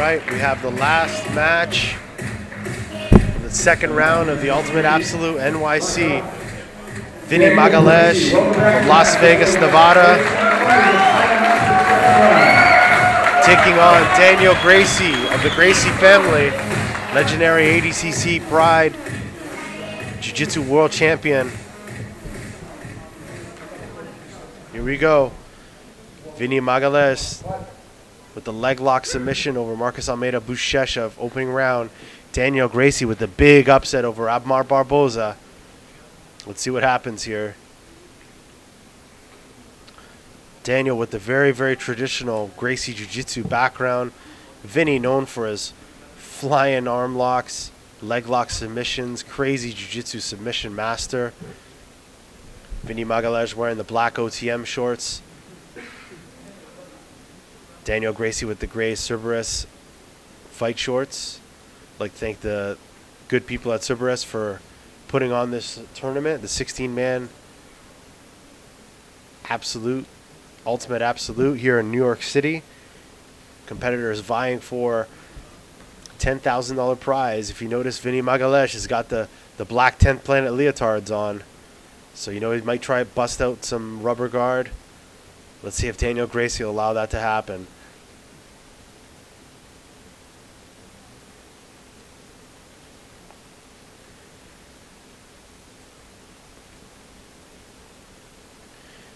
right, we have the last match in the second round of the Ultimate Absolute NYC. Vinny Magalhaes from Las Vegas, Nevada, taking on Daniel Gracie of the Gracie family, legendary ADCC Pride Jiu-Jitsu world champion. Here we go. Vinny Magalhaes with the leg lock submission over Marcus Almeida Buchecha of opening round. Daniel Gracie with the big upset over Abmar Barbosa. Let's see what happens here. Daniel with the very, very traditional Gracie Jiu-Jitsu background. Vinny known for his flying arm locks, leg lock submissions, crazy Jiu-Jitsu submission master. Vinny Magalhaes wearing the black OTM shorts. Daniel Gracie with the gray Cerberus fight shorts. I'd like to thank the good people at Cerberus for putting on this tournament, the 16-man absolute, Ultimate Absolute here in New York City. Competitors vying for $10,000 prize. If you notice, Vinny Magalhaes has got the black 10th Planet leotards on. So, you know, he might try to bust out some rubber guard. Let's see if Daniel Gracie will allow that to happen.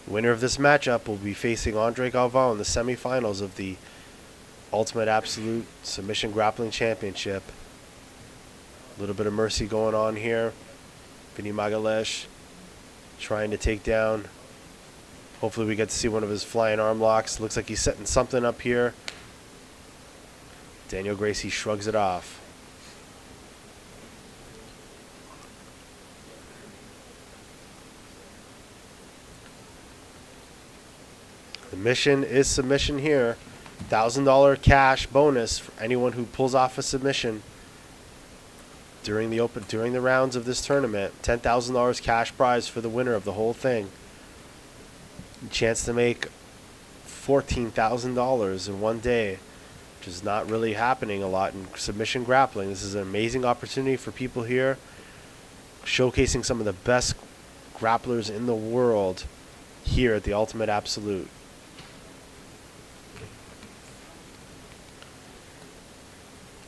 Winner of this matchup will be facing Andre Galvão in the semifinals of the Ultimate Absolute Submission Grappling Championship. A little bit of mercy going on here. Vinny Magalhaes trying to take down. Hopefully we get to see one of his flying arm locks. Looks like he's setting something up here. Daniel Gracie shrugs it off. The mission is submission here. $1,000 cash bonus for anyone who pulls off a submission during the rounds of this tournament. $10,000 cash prize for the winner of the whole thing. Chance to make $14,000 in one day, which is not really happening a lot in submission grappling. This is an amazing opportunity for people here, showcasing some of the best grapplers in the world here at the Ultimate Absolute.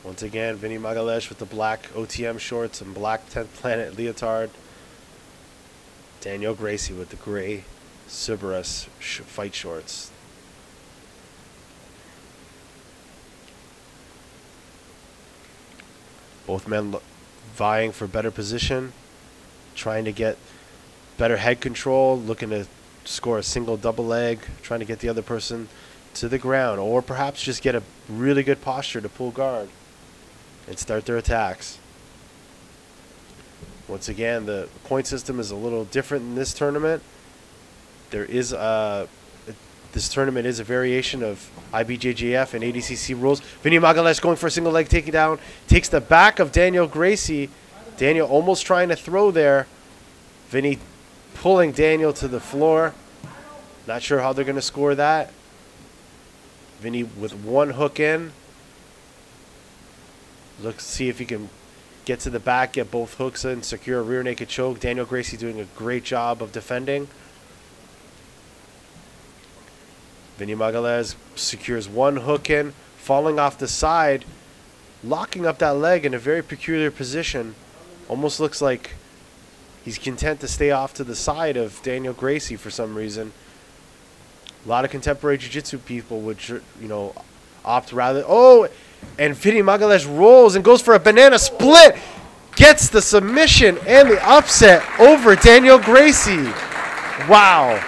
Once again, Vinny Magalhaes with the black OTM shorts and black 10th Planet leotard. Daniel Gracie with the gray Cerberus fight shorts. Both men vying for better position, trying to get better head control, looking to score a single double leg, trying to get the other person to the ground, or perhaps just get a really good posture to pull guard and start their attacks. Once again, the point system is a little different in this tournament. This tournament is a variation of IBJJF and ADCC rules. Vinny Magalhaes going for a single leg takedown. Takes the back of Daniel Gracie. Daniel almost trying to throw there. Vinny pulling Daniel to the floor. Not sure how they're going to score that. Vinny with one hook in. Let's see if he can get to the back, get both hooks in, secure a rear naked choke. Daniel Gracie doing a great job of defending. Vinny Magalhaes secures one hook in, falling off the side, locking up that leg in a very peculiar position. Almost looks like he's content to stay off to the side of Daniel Gracie for some reason. A lot of contemporary jiu-jitsu people would, you know, opt rather. Oh, and Vinny Magalhaes rolls and goes for a banana split. Gets the submission and the upset over Daniel Gracie. Wow.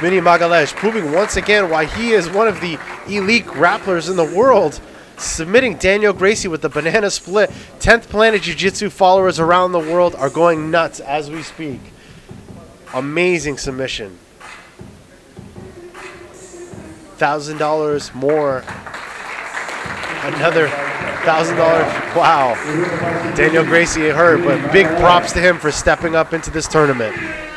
Vinny Magalhaes proving once again why he is one of the elite grapplers in the world, submitting Daniel Gracie with the banana split. 10th Planet Jiu-Jitsu followers around the world are going nuts as we speak. Amazing submission. $1,000 more. Another $1,000. Wow. Daniel Gracie hurt, but big props to him for stepping up into this tournament.